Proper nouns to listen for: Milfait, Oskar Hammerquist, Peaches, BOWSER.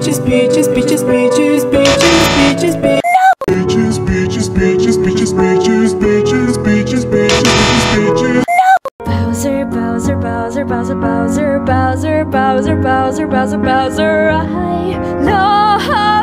Peaches, Peaches, Peaches, Peaches, Peaches, Peaches, Peaches. Peaches, Peaches, Peaches, Peaches, Peaches, Peaches, Peaches, Peaches, Peaches. No! Bowser, Bowser, Bowser, Bowser, Bowser, Bowser, Bowser, Bowser, Bowser, Bowser, I love.